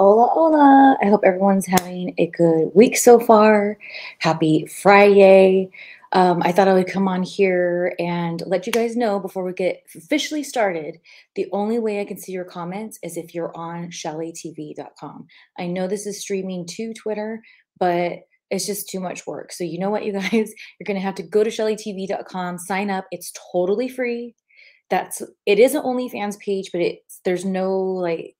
Hola, hola. I hope everyone's having a good week so far. Happy Friday. I thought I would come on here and let you guys know before we get officially started, the only way I can see your comments is if you're on ShellyTV.com. I know this is streaming to Twitter, but it's just too much work. So you know what, you guys? You're going to have to go to ShellyTV.com, sign up. It's totally free. It is an OnlyFans page, but there's no like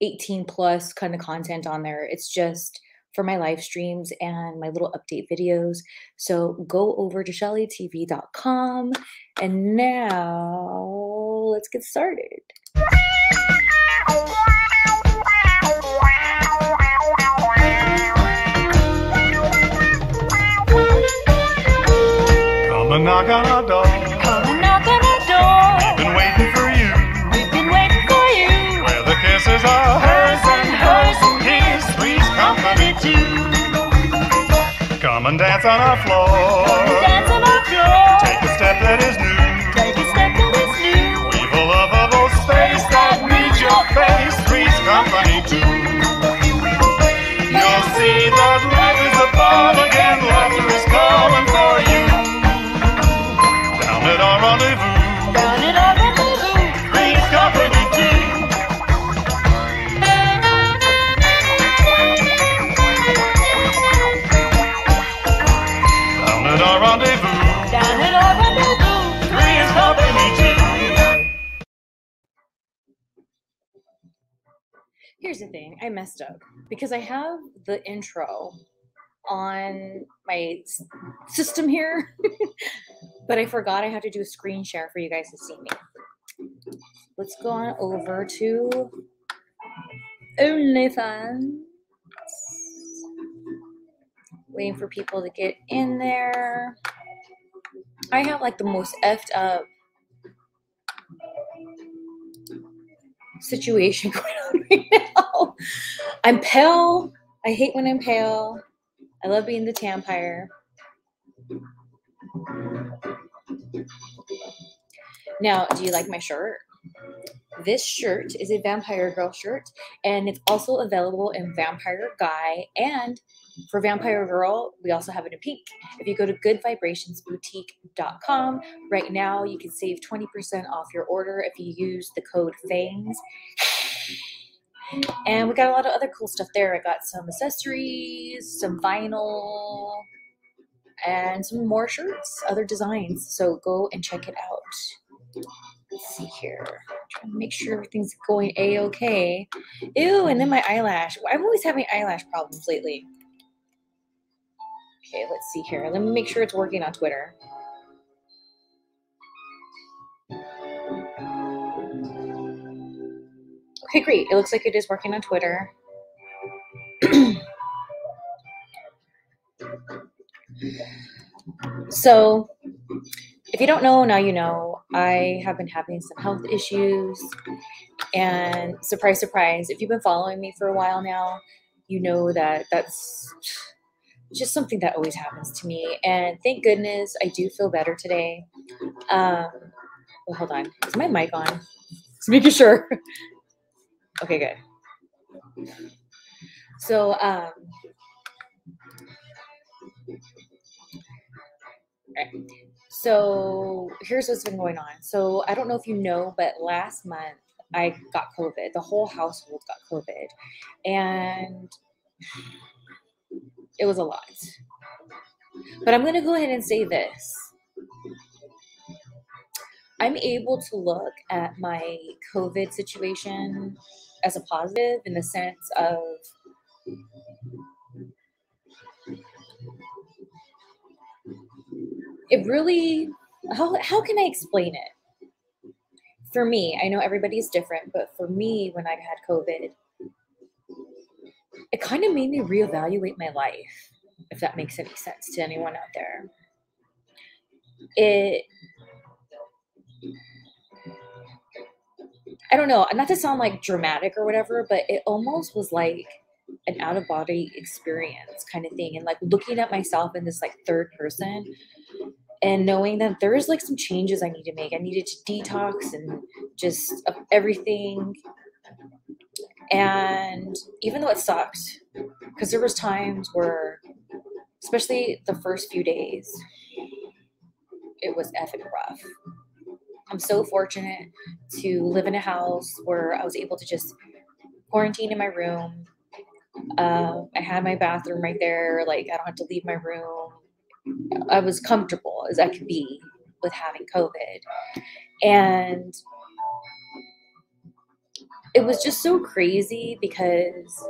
18 plus kind of content on there. It's just for my live streams and my little update videos. So go over to ShellyTV.com and now let's get started. Come and knock on our door. Come and knock on our door. We've been waiting for you. We've been waiting for you. Where the kisses are hers and his. Come and dance on our floor. Come and dance on our floor. Take a step that is new. Take a step that is new. Leave a lovable space that needs your face. Three's company too. You'll see that life is above again. Laughter is calling for you. Down at our rendezvous. Down at our rendezvous. Three's company too. Here's the thing, I messed up because I have the intro on my system here, but I forgot I have to do a screen share for you guys to see me. Let's go on over to OnlyFans. Waiting for people to get in there. I have like the most effed up situation going on right now. I'm pale. I hate when I'm pale. I love being the tampire. Now, do you like my shirt? This shirt is a Vampire Girl shirt, and it's also available in Vampire Guy, and for Vampire Girl, we also have it in pink. If you go to goodvibrationsboutique.com, right now you can save 20% off your order if you use the code FANGS. And we got a lot of other cool stuff there. I got some accessories, some vinyl, and some more shirts, other designs. So go and check it out. Let's see here. I'm trying to make sure everything's going a-okay. Ew, and then my eyelash. I'm always having eyelash problems lately. Okay, let's see here. Let me make sure it's working on Twitter. Okay, great. It looks like it is working on Twitter. So, if you don't know, now you know. I have been having some health issues. And surprise, surprise, if you've been following me for a while now, you know that that's just something that always happens to me, and thank goodness I do feel better today. Well, hold on, is my mic on? Just making sure. Okay, good. So, all right. So here's what's been going on. So I don't know if you know, but last month I got COVID. The whole household got COVID, and it was a lot. But I'm going to go ahead and say this. I'm able to look at my COVID situation as a positive in the sense of it really, how can I explain it? For me, I know everybody's different, but for me, when I had COVID, it kind of made me reevaluate my life, if that makes any sense to anyone out there. I don't know, not to sound like dramatic or whatever, but it almost was like an out-of-body experience kind of thing. And like looking at myself in this like third person and knowing that there's like some changes I need to make. I needed to detox and just everything. And even though it sucked, because there was times where, especially the first few days, it was effing rough. I'm so fortunate to live in a house where I was able to just quarantine in my room. I had my bathroom right there. Like, I don't have to leave my room. I was comfortable as I could be with having COVID. And it was just so crazy because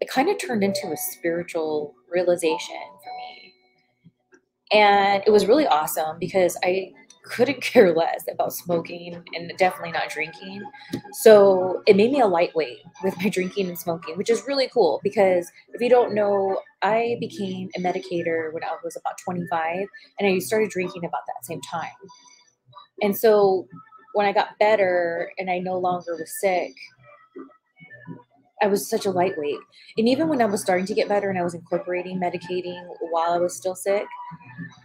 it kind of turned into a spiritual realization for me. And it was really awesome because I couldn't care less about smoking and definitely not drinking. So it made me a lightweight with my drinking and smoking, which is really cool because if you don't know, I became a medicator when I was about 25 and I started drinking about that same time. And so when I got better and I no longer was sick, I was such a lightweight. And even when I was starting to get better and I was incorporating medicating while I was still sick,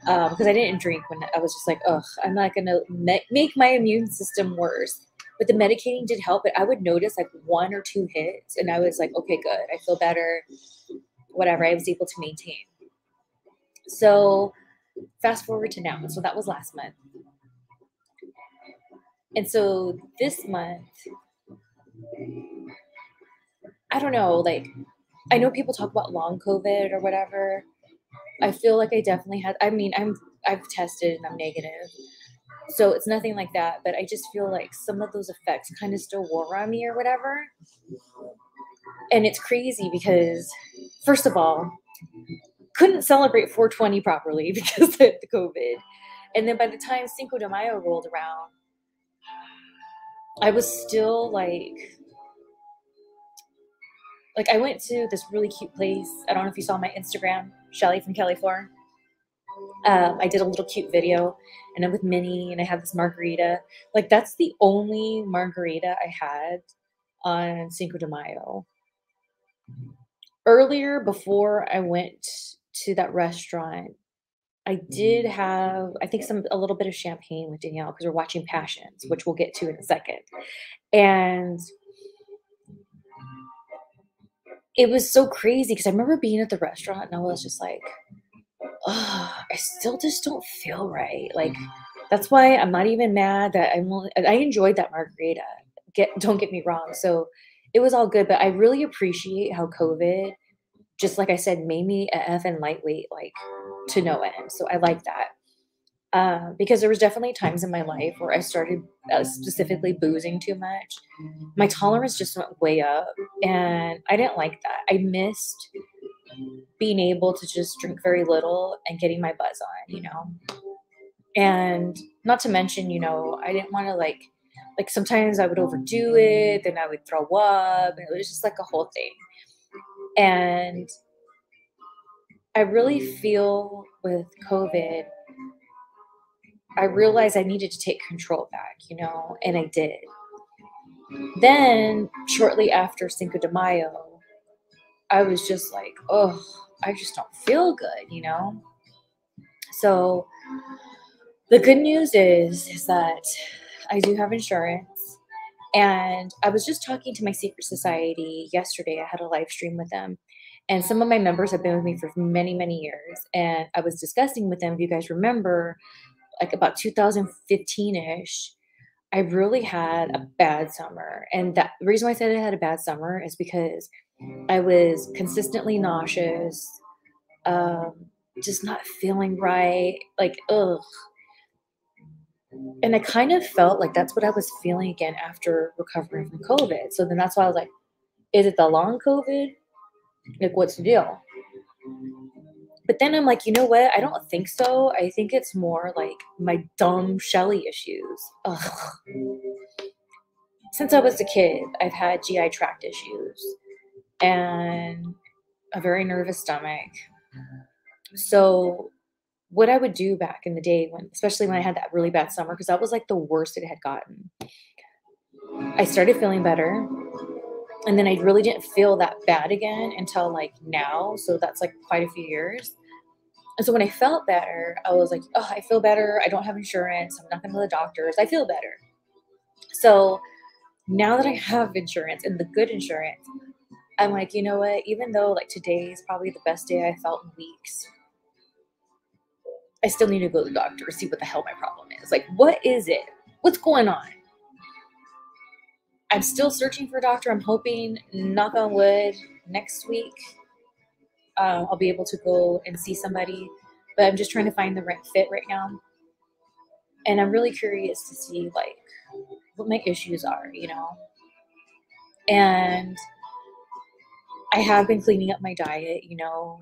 because I didn't drink, when I was just like, ugh, I'm not going to make my immune system worse. But the medicating did help. But I would notice like 1 or 2 hits and I was like, okay, good. I feel better. Whatever. I was able to maintain. So fast forward to now. So that was last month. And so this month, I don't know, like, I know people talk about long COVID or whatever. I feel like I definitely had, I mean, I've tested and I'm negative. So it's nothing like that, but I just feel like some of those effects kind of still wore on me or whatever. And it's crazy because, first of all, couldn't celebrate 420 properly because of the COVID. And then by the time Cinco de Mayo rolled around, I was still like I went to this really cute place. I don't know if you saw my Instagram, Shelly from Kelly Four. I did a little cute video and I'm with Minnie and I had this margarita. Like, that's the only margarita I had on Cinco de Mayo. Earlier, before I went to that restaurant, I did have, I think, a little bit of champagne with Danielle because we're watching Passions, which we'll get to in a second. And it was so crazy because I remember being at the restaurant and I was just like, oh, I still just don't feel right. Like, that's why I'm not even mad that I enjoyed that margarita. Don't get me wrong. So it was all good, but I really appreciate how COVID, just like I said, made me a effing lightweight, like, to no end. So I like that. Because there was definitely times in my life where I started specifically boozing too much. My tolerance just went way up and I didn't like that. I missed being able to just drink very little and getting my buzz on, you know? And not to mention, you know, I didn't want to like sometimes I would overdo it, then I would throw up, and it was just like a whole thing. And I really feel with COVID, I realized I needed to take control back, you know, and I did. Then shortly after Cinco de Mayo, I was just like, oh, I just don't feel good, you know? So the good news is that I do have insurance. And I was just talking to my secret society yesterday. I had a live stream with them. And some of my members have been with me for many, many years. And I was discussing with them, if you guys remember, like about 2015-ish, I really had a bad summer. And that, the reason why I said I had a bad summer is because I was consistently nauseous, just not feeling right, like, ugh. And I kind of felt like that's what I was feeling again after recovering from COVID. So then that's why I was like, is it the long COVID? Like, what's the deal? But then I'm like, you know what? I don't think so. I think it's more like my dumb Shelly issues. Ugh. Since I was a kid, I've had GI tract issues and a very nervous stomach. So what I would do back in the day, when, especially when I had that really bad summer, because that was like the worst it had gotten. I started feeling better. And then I really didn't feel that bad again until like now. So that's like quite a few years. And so when I felt better, I was like, oh, I feel better. I don't have insurance. I'm not going to the doctors. I feel better. So now that I have insurance and the good insurance, I'm like, you know what? Even though like today is probably the best day I felt in weeks, I still need to go to the doctor to see what the hell my problem is. Like, what is it? What's going on? I'm still searching for a doctor. I'm hoping, knock on wood, next week I'll be able to go and see somebody. But I'm just trying to find the right fit right now. And I'm really curious to see like what my issues are, you know? And I have been cleaning up my diet, you know,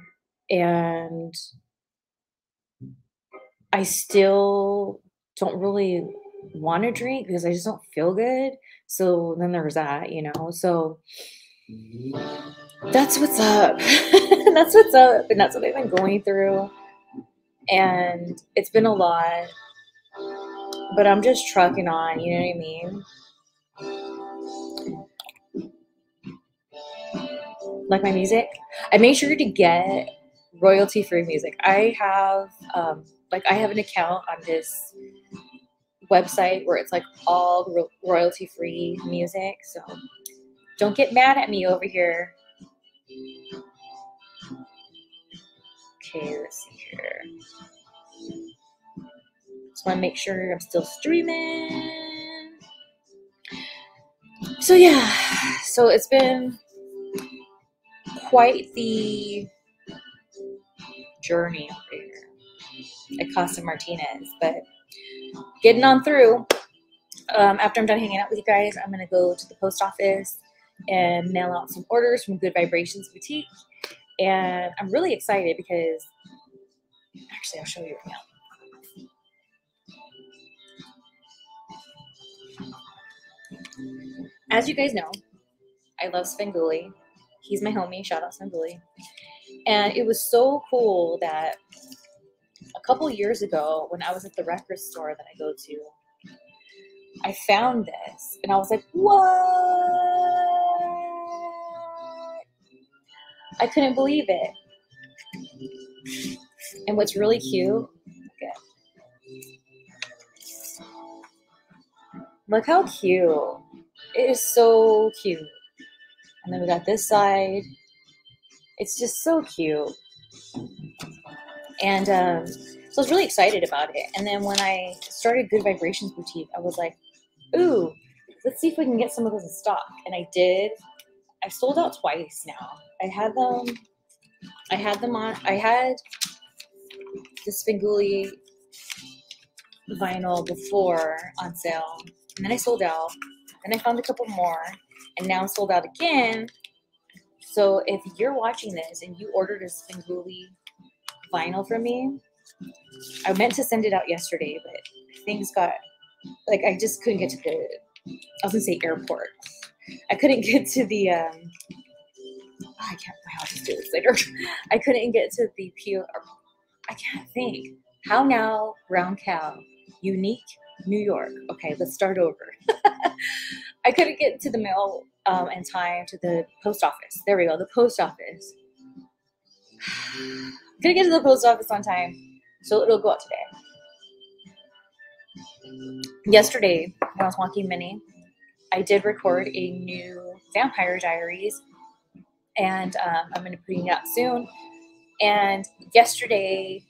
and I still don't really want to drink because I just don't feel good. So then there was that, you know, so that's what's up. That's what's up. And that's what I've been going through. And it's been a lot, but I'm just trucking on, you know what I mean? Like my music, I made sure to get royalty-free music. I have, I have an account on this website where it's like all royalty-free music. So don't get mad at me over here. Okay, let's see here. Just want to make sure I'm still streaming. So yeah, so it's been quite the journey over here at Costa Martinez, but getting on through. After I'm done hanging out with you guys, I'm gonna go to the post office and mail out some orders from Good Vibrations Boutique, and I'm really excited because actually I'll show you right now. As you guys know, I love Svengoolie. He's my homie. Shout out Svengoolie. And it was so cool that a couple years ago when I was at the record store that I go to, I found this. And I was like, what? I couldn't believe it. And what's really cute, look how cute. It is so cute. And then we got this side. It's just so cute. And so I was really excited about it. And then when I started Good Vibrations Boutique, I was like, ooh, let's see if we can get some of those in stock. And I did. I've sold out twice now. I had the Svengoolie vinyl before on sale. And then I sold out. Then I found a couple more. And now sold out again. So if you're watching this and you ordered a Svengoolie vinyl from me, I meant to send it out yesterday, but things got, like, I just couldn't get to the, I was gonna say airport. I couldn't get to the, I can't, I'll just do this later. I couldn't get to the PO, I can't think. How now, Round Cow, Unique, New York. Okay, let's start over. I couldn't get to the mail in time to the post office. There we go, the post office. Couldn't get to the post office on time, so it'll go out today. Yesterday, when I was walking Minnie, I did record a new Vampire Diaries, and I'm going to be putting it out soon. And yesterday,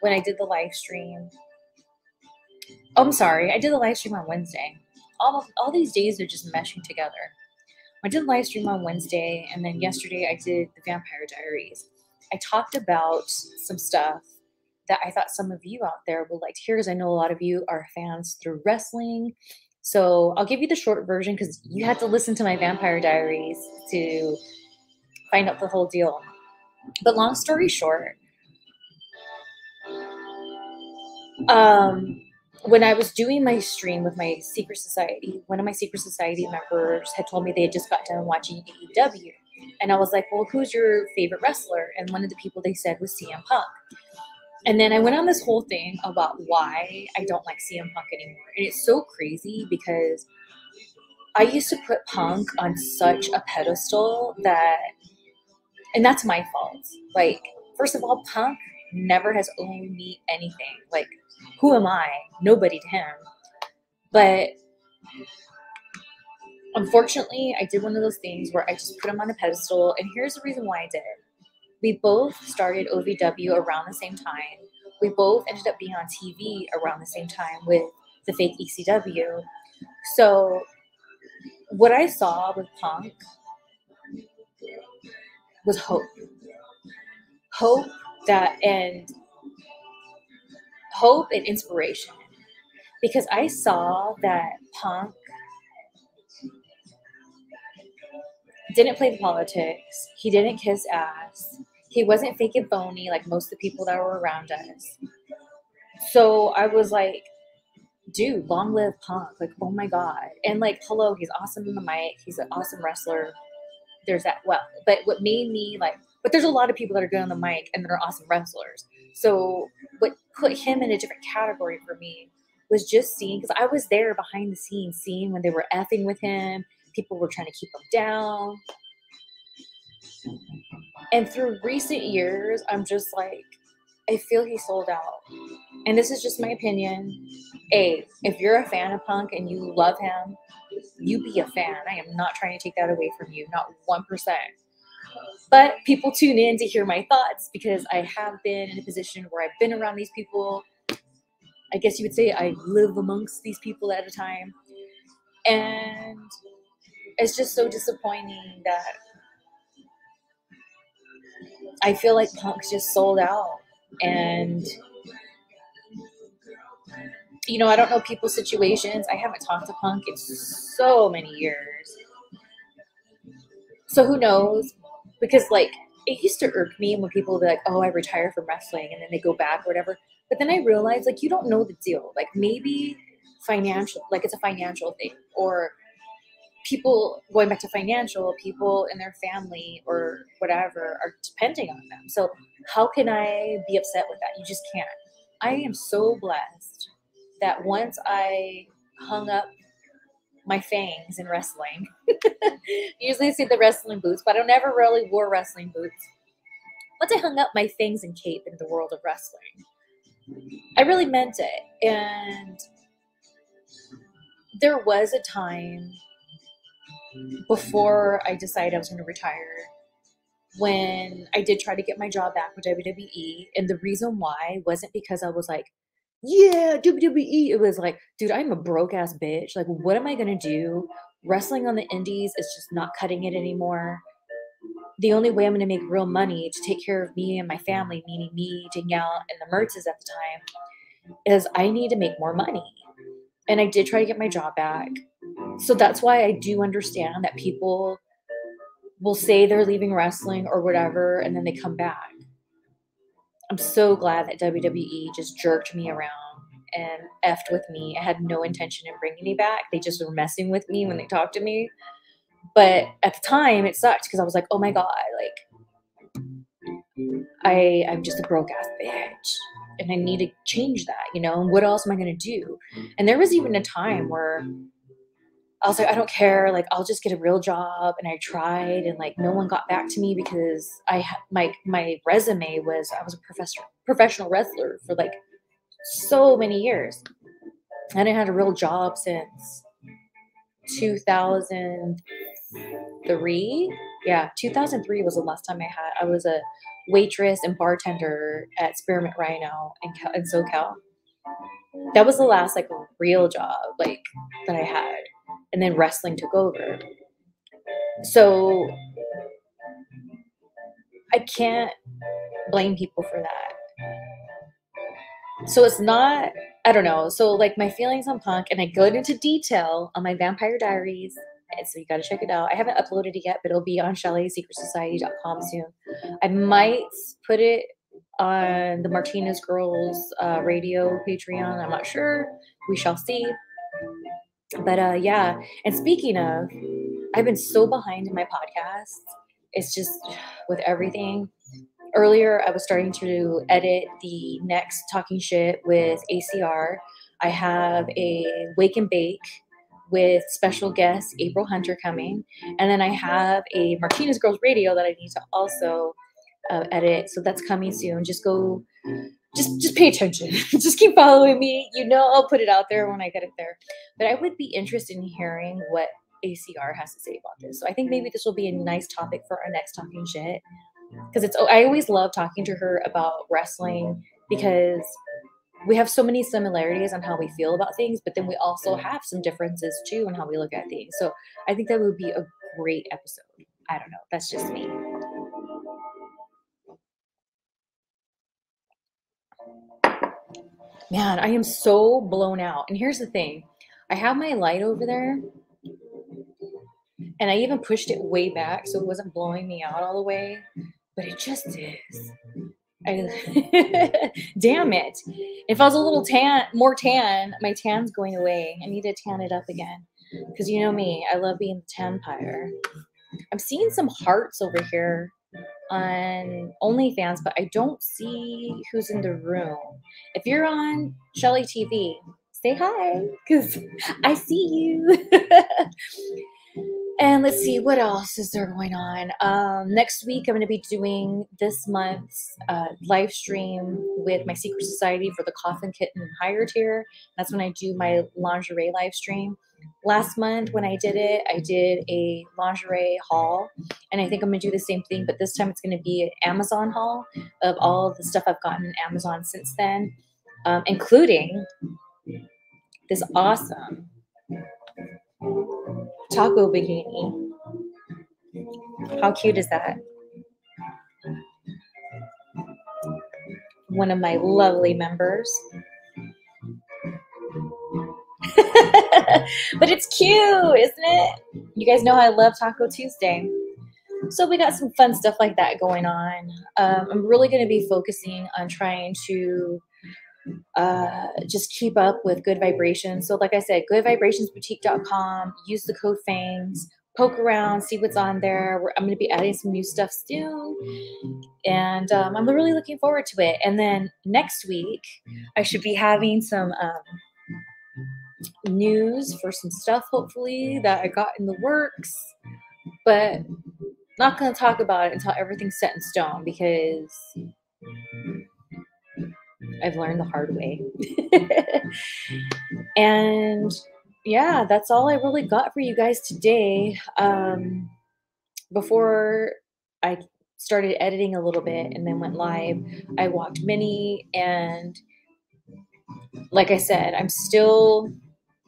when I did the live stream, oh, I'm sorry, I did the live stream on Wednesday. All these days are just meshing together. I did a live stream on Wednesday, and then yesterday I did the Vampire Diaries. I talked about some stuff that I thought some of you out there would like to hear, because I know a lot of you are fans through wrestling. So I'll give you the short version, because you had to listen to my Vampire Diaries to find out the whole deal. But long story short, when I was doing my stream with my secret society, one of my secret society members had told me they had just got done watching AEW. And I was like, well, who's your favorite wrestler? And one of the people they said was CM Punk. And then I went on this whole thing about why I don't like CM Punk anymore. And it's so crazy because I used to put Punk on such a pedestal that, and that's my fault. Like, first of all, Punk never has owed me anything. Like, who am I? Nobody to him. But Unfortunately, I did one of those things where I just put him on a pedestal, and here's the reason why I did it. We both started OVW around the same time. We both ended up being on TV around the same time with the fake ECW. So what I saw with Punk was hope. Hope and inspiration. Because I saw that Punk didn't play politics. He didn't kiss ass. He wasn't fake and phony like most of the people that were around us. So I was like, dude, long live Punk. Like, oh my God. And like, hello, he's awesome on the mic. He's an awesome wrestler. There's that. Well, but what made me like, but there's a lot of people that are good on the mic and that are awesome wrestlers. So what put him in a different category for me was just seeing, because I was there behind the scenes, seeing when they were effing with him. People were trying to keep him down. And through recent years, I'm just like, I feel he sold out. And this is just my opinion. A, if you're a fan of Punk and you love him, you be a fan. I am not trying to take that away from you, not 1%. But people tune in to hear my thoughts because I have been in a position where I've been around these people. I guess you would say I live amongst these people at a time. And it's just so disappointing that I feel like Punk's just sold out. And, you know, I don't know people's situations. I haven't talked to Punk in so many years. So who knows? Because, like, it used to irk me when people would be like, oh, I retire from wrestling, and then they go back or whatever. But then I realized, like, you don't know the deal. Like, maybe financial, like, it's a financial thing. Or people, going back to financial, people in their family or whatever are depending on them. So how can I be upset with that? You just can't. I am so blessed that once I hung up my fangs in wrestling, usually I see the wrestling boots, but I never really wore wrestling boots. Once I hung up my fangs and cape in the world of wrestling, I really meant it. And there was a time before I decided I was going to retire when I did try to get my job back with WWE. And the reason why wasn't because I was like, yeah, WWE. It was like, dude, I'm a broke ass bitch. Like, what am I going to do? Wrestling on the indies is just not cutting it anymore. The only way I'm going to make real money to take care of me and my family, meaning me, Danielle, and the Mertzes at the time, is I need to make more money. And I did try to get my job back. So that's why I do understand that people will say they're leaving wrestling or whatever, and then they come back. I'm so glad that WWE just jerked me around and effed with me. I had no intention of bringing me back. They just were messing with me when they talked to me. But at the time, it sucked because I was like, oh my God, like, I'm just a broke ass bitch. And I need to change that, you know? And what else am I going to do? And there was even a time where I was like, I don't care. Like, I'll just get a real job. And I tried, and like, no one got back to me because my resume was, I was a professional wrestler for like so many years. I didn't have a real job since 2003. Yeah, 2003 was the last time I was a waitress and bartender at Spearmint Rhino in SoCal. That was the last like real job like that I had. And then wrestling took over. So I can't blame people for that. So it's not, I don't know. So like my feelings on Punk, and I go into detail on my Vampire Diaries. And so you got to check it out. I haven't uploaded it yet, but it'll be on ShellySecretSociety.com soon. I might put it on the Martinez Girls radio Patreon. I'm not sure. We shall see. But yeah, and speaking of, I've been so behind in my podcast. It's just with everything. Earlier, I was starting to edit the next Talking Shit with ACR. I have a Wake and Bake with special guest April Hunter coming. And then I have a Martinez Girls Radio that I need to also edit. So that's coming soon. Just go, just pay attention. Just keep following me. You know, I'll put it out there when I get it there. But I would be interested in hearing what ACR has to say about this. So I think maybe this will be a nice topic for our next Talking Shit, because it's, I always love talking to her about wrestling because we have so many similarities on how we feel about things, but then we also have some differences too on how we look at things. So I think that would be a great episode. I don't know. That's just me. Man, I am so blown out. And here's the thing. I have my light over there, and I even pushed it way back so it wasn't blowing me out all the way, but it just is. Damn it. If I was a little tan, more tan, my tan's going away. I need to tan it up again, because you know me, I love being the tanpire. I'm seeing some hearts over here on OnlyFans, but I don't see who's in the room. If you're on Shelly TV, say hi, because I see you. And let's see, what else is there going on? Next week, I'm going to be doing this month's live stream with my secret society for the Coffin Kitten higher tier. That's when I do my lingerie live stream. Last month when I did it, I did a lingerie haul, and I think I'm going to do the same thing, but this time it's going to be an Amazon haul of all the stuff I've gotten on Amazon since then, including this awesome taco bikini. How cute is that? One of my lovely members. But it's cute, isn't it? You guys know I love Taco Tuesday. So we got some fun stuff like that going on. I'm really going to be focusing on trying to just keep up with Good Vibrations. So like I said, goodvibrationsboutique.com, use the code FANGS, poke around, see what's on there. I'm going to be adding some new stuff soon, and I'm really looking forward to it. And then next week, I should be having some news for some stuff, hopefully, that I got in the works, but not going to talk about it until everything's set in stone, because I've learned the hard way. And yeah, that's all I really got for you guys today. Before I started editing a little bit and then went live, I walked Minnie, and like I said, I'm still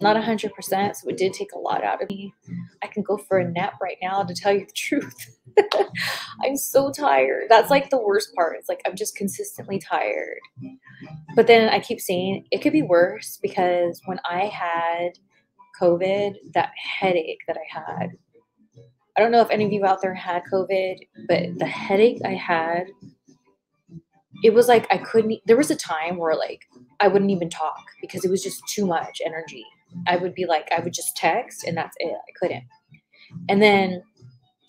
not 100%, so it did take a lot out of me. I can go for a nap right now, to tell you the truth. I'm so tired. That's like the worst part. It's like I'm just consistently tired. But then I keep saying it could be worse, because when I had COVID, that headache that I had, I don't know if any of you out there had COVID, but the headache I had, it was like I couldn't, there was a time where like I wouldn't even talk because it was just too much energy. I would be like, I would just text and that's it. I couldn't. And then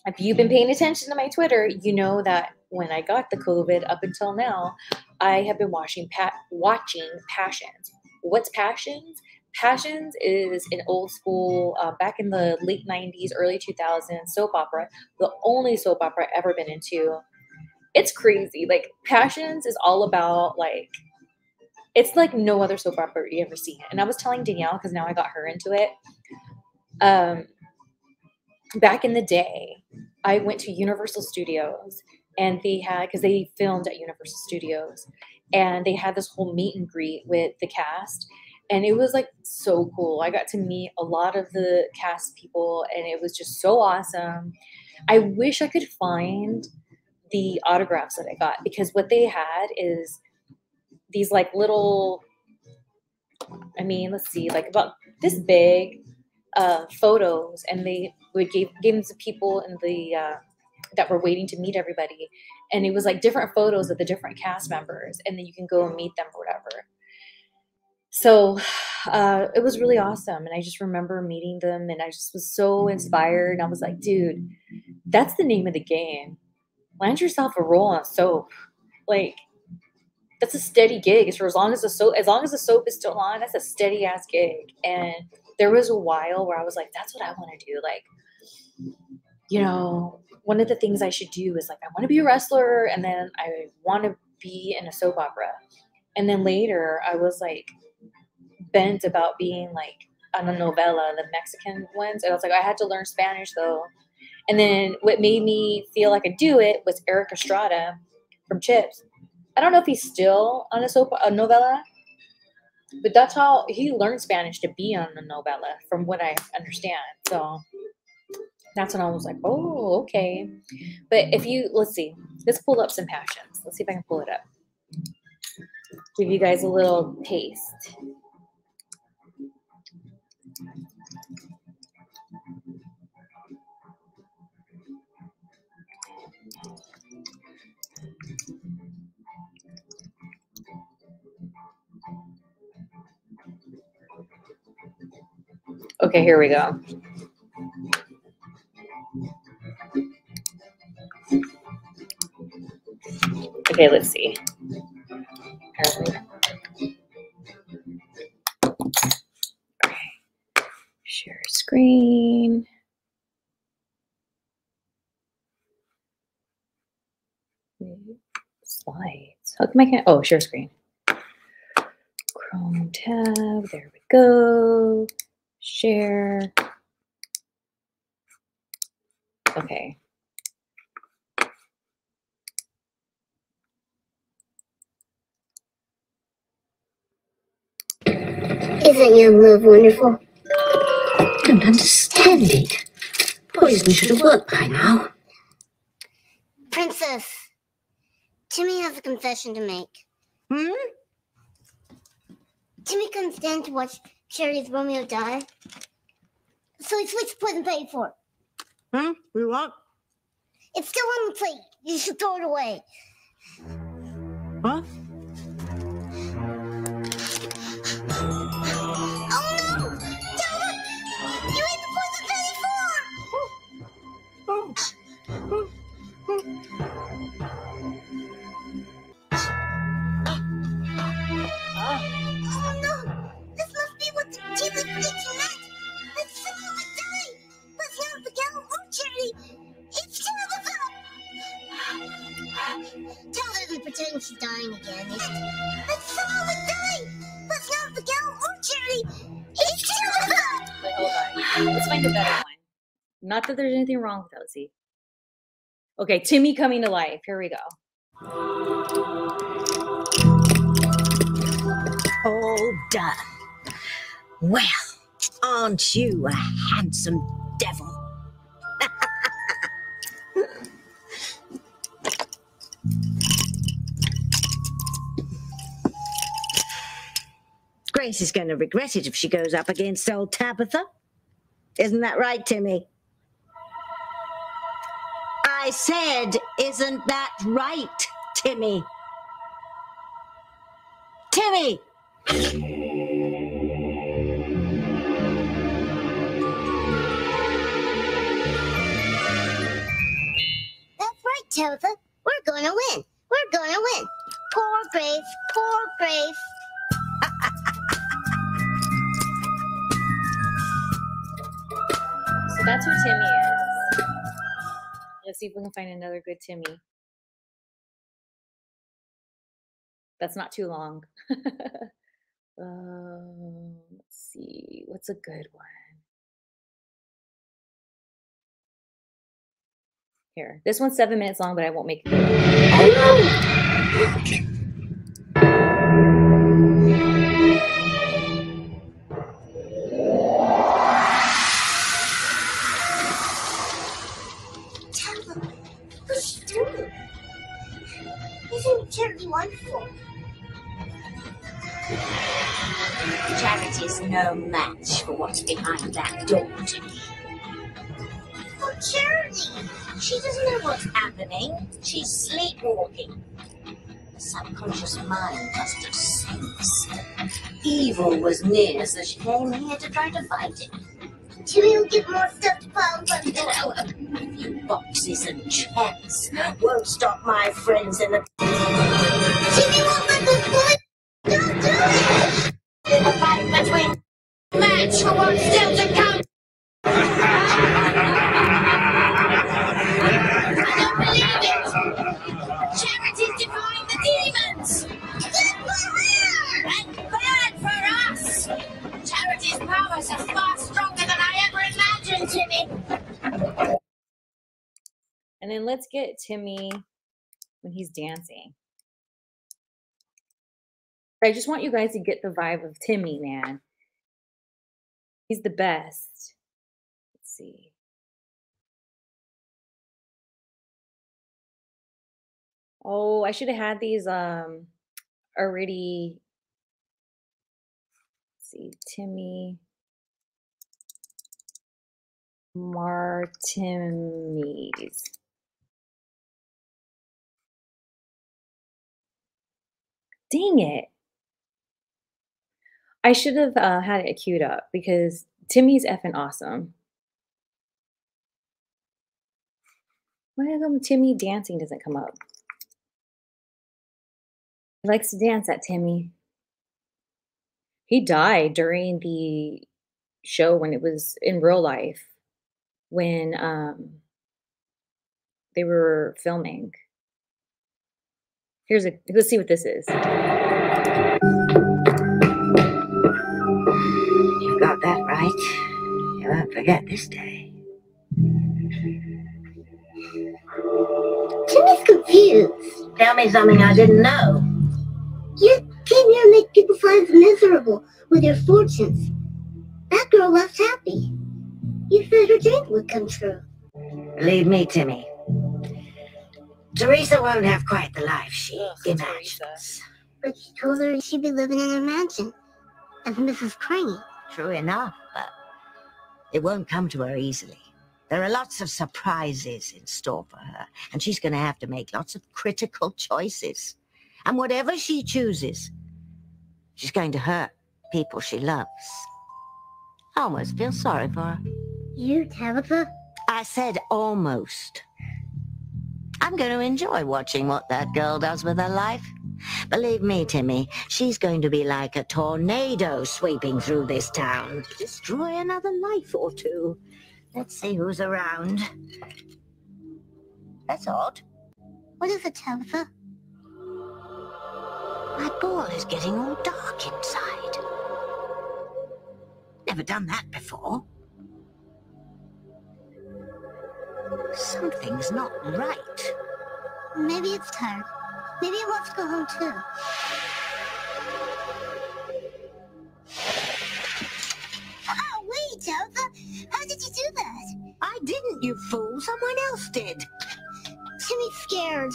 if you've been paying attention to my Twitter, you know that when I got the COVID up until now, I have been watching Passions. What's Passions? Passions is an old school, back in the late 90s, early 2000s soap opera, the only soap opera I've ever been into. It's crazy. Like Passions is all about like, it's like no other soap opera you ever seen. And I was telling Danielle, because now I got her into it. Back in the day, I went to Universal Studios, and they had, because they filmed at Universal Studios, and they had this whole meet and greet with the cast. And it was like so cool. I got to meet a lot of the cast people, and it was just so awesome. I wish I could find the autographs that I got, because what they had is these like little, I mean, let's see, like about this big photos, and they would give them to people in the that were waiting to meet everybody, and it was like different photos of the different cast members, and then you can go and meet them or whatever. So it was really awesome, and I just remember meeting them, and I just was so inspired. I was like, dude, that's the name of the game. Land yourself a roll on soap, like. That's a steady gig. It's for as long as the soap is still on, that's a steady ass gig. And there was a while where I was like, that's what I want to do. Like, you know, one of the things I should do is like, I want to be a wrestler, and then I want to be in a soap opera. And then later I was like bent about being like on a novela, the Mexican ones. And I was like, I had to learn Spanish though. And then what made me feel like I could do it was Eric Estrada from Chips. I don't know if he's still on a novela, but that's how he learned Spanish, to be on a novela, from what I understand. So that's when I was like, oh, okay. But if you, let's see, let's pull up some Passions. Let's see if I can pull it up. Give you guys a little taste. Okay, here we go. Okay, let's see. Okay. Share screen. Slides. How come I can't? Oh, share screen. Chrome tab. There we go. Share. Okay. Isn't your love wonderful? I don't understand it. Poison should have worked by now. Princess, Timmy has a confession to make. Hmm? Timmy couldn't stand to watch Sherry's Romeo die, so he switched poison plate for it. Hmm? We what? It's still on the plate. You should throw it away. What? Not that there's anything wrong with that, see. Okay, Timmy coming to life. Here we go. All done. Well, aren't you a handsome devil? Grace is going to regret it if she goes up against old Tabitha. Isn't that right, Timmy? I said, isn't that right, Timmy? Timmy! That's right, Tabitha. We're gonna win. We're gonna win. Poor Grace, poor Grace. So that's who Timmy is. Let's see if we can find another good Timmy. That's not too long. Let's see. What's a good one? Here. This one's 7 minutes long, but I won't make it. Wonderful. Charity's no match for what's behind that door, Timmy. Oh, Charity! She doesn't know what's happening. She's sleepwalking. The subconscious mind must have sensed. Evil was near, so she came here to try to fight it. Timmy will get more stuff to pile on. Oh, a few boxes and checks won't stop my friends in the... Timmy won't let this bullet. Don't do it! There's a fight between match for what's still to come. I don't believe it! Charity's defying the demons! Good for her! And bad for us! Charity's powers are And then let's get Timmy when he's dancing. I just want you guys to get the vibe of Timmy, man. He's the best. Let's see. Oh, I should have had these already. Let's see, Timmy. Martinez. Dang it. I should have had it queued up because Timmy's effing awesome. Why come Timmy dancing doesn't come up? He likes to dance at Timmy. He died during the show when it was in real life, when they were filming. Here's a, let's see what this is. You got that right. You won't forget this day. Timmy's confused. Tell me something I didn't know. You came here and make people's lives miserable with your fortunes. That girl left happy. You said her dream would come true. Believe me, Timmy. Teresa won't have quite the life she imagines. But you told her she'd be living in a mansion as Mrs. Crane. True enough, but it won't come to her easily. There are lots of surprises in store for her, and she's going to have to make lots of critical choices. And whatever she chooses, she's going to hurt people she loves. I almost feel sorry for her. You, Tabitha? I said almost. I'm going to enjoy watching what that girl does with her life. Believe me, Timmy, she's going to be like a tornado sweeping through this town to destroy another life or two. Let's see who's around. That's odd. What is it, Tabitha? My ball is getting all dark inside. Never done that before. Something's not right. Maybe it's tired. Maybe it wants to go home too. Oh, wait, Tabitha. How did you do that? I didn't, you fool. Someone else did. Timmy's scared.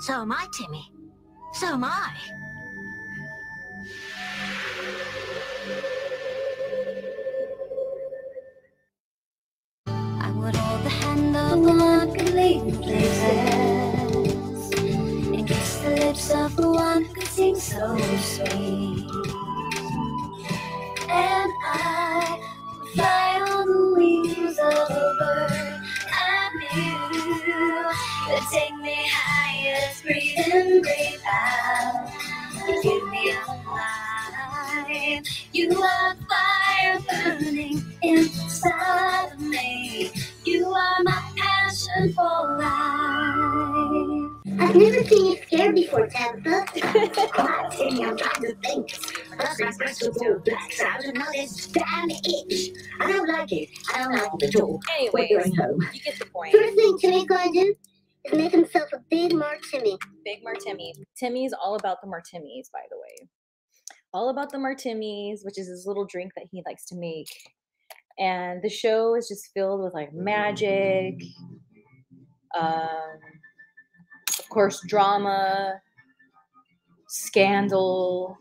So am I, Timmy. So am I. And kiss the lips of the one who sings so sweet. And I fly on the wings of a bird. I'm you. But take me higher, breathe in, breathe out. You give me a life. You are fire burning inside of me. You are my passion for life. I've never seen you scared before, Tabitha. Quiet, Timmy, I'm trying to think. That's crystal ball blacks out and now there's damn itch. I don't like it. I don't like it at all. Anyway, we're going home. You get the point. First thing Timmy's going to do is make himself a big Martimmy. Big Martimmy. Timmy's all about the Martimmies, by the way. All about the Martimmies, which is his little drink that he likes to make. And the show is just filled with like magic, of course, drama, scandal.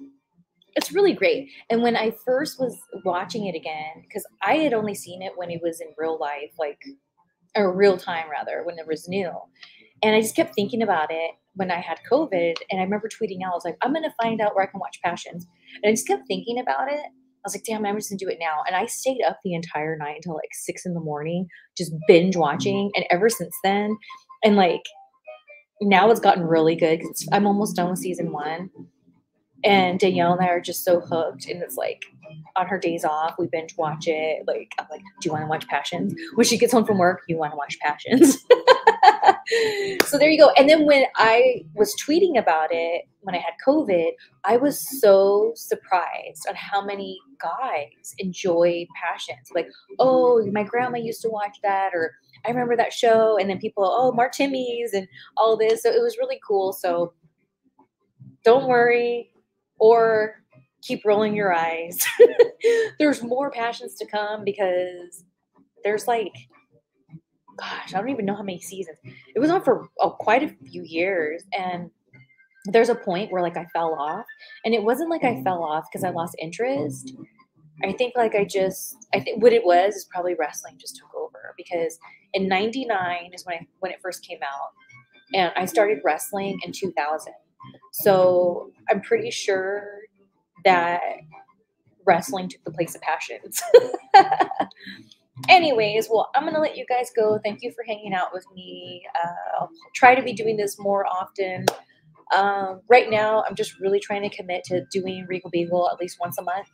It's really great. And when I first was watching it again, because I had only seen it when it was in real life, like, or real time rather, when it was new. And I just kept thinking about it when I had COVID. And I remember tweeting out, I was like, I'm going to find out where I can watch Passions. And I just kept thinking about it. I was like, damn, I'm just going to do it now. And I stayed up the entire night until like 6 in the morning, just binge watching. And ever since then, and like now it's gotten really good because I'm almost done with season 1. And Danielle and I are just so hooked. And it's like on her days off, we binge watch it. Like, I'm like, do you want to watch Passions? When she gets home from work, you want to watch Passions. So there you go. And then when I was tweeting about it, when I had COVID, I was so surprised on how many guys enjoy Passions. Like, oh, my grandma used to watch that, or I remember that show. And then people, oh, Mark Timmy's and all this. So it was really cool. So don't worry or keep rolling your eyes. There's more passions to come because there's like, gosh, I don't even know how many seasons. It was on for quite a few years. And there's a point where like I fell off, and it wasn't like I fell off because I lost interest. I think like I think what it was is probably wrestling just took over, because in 99 is when it first came out, and I started wrestling in 2000. So I'm pretty sure that wrestling took the place of passions. Anyways, well, I'm going to let you guys go. Thank you for hanging out with me. I'll try to be doing this more often. Right now, I'm just really trying to commit to doing Regal Beagle at least once a month.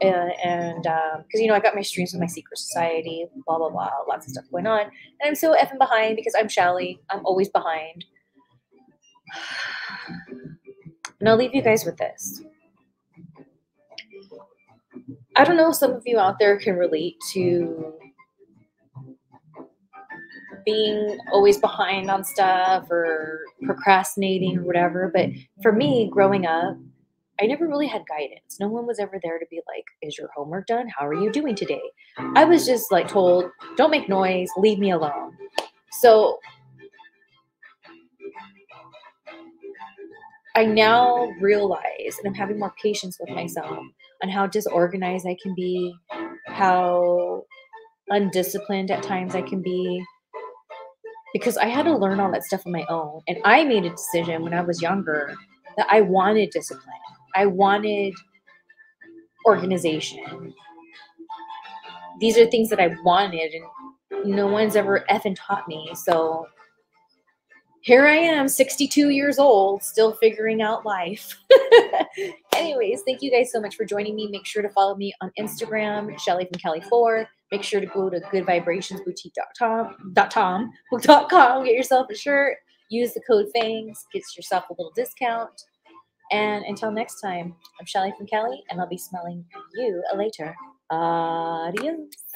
And because, you know, I got my streams with my secret society, blah, blah, blah, lots of stuff going on. And I'm so effing behind because I'm Shelly. I'm always behind. And I'll leave you guys with this. I don't know if some of you out there can relate to being always behind on stuff or procrastinating or whatever, but for me, growing up, I never really had guidance. No one was ever there to be like, is your homework done? How are you doing today? I was just like told, don't make noise, leave me alone. So I now realize, and I'm having more patience with myself, on how disorganized I can be, how undisciplined at times I can be, because I had to learn all that stuff on my own. And I made a decision when I was younger that I wanted discipline. I wanted organization. These are things that I wanted, and no one's ever effing taught me. So here I am, 62 years old, still figuring out life. Anyways, thank you guys so much for joining me. Make sure to follow me on Instagram, Shelly from Kelly Four. Make sure to go to goodvibrationsboutique.com. Get yourself a shirt. Use the code FANGS. Get yourself a little discount. And until next time, I'm Shelly from Kelly, and I'll be smelling you later. Adios.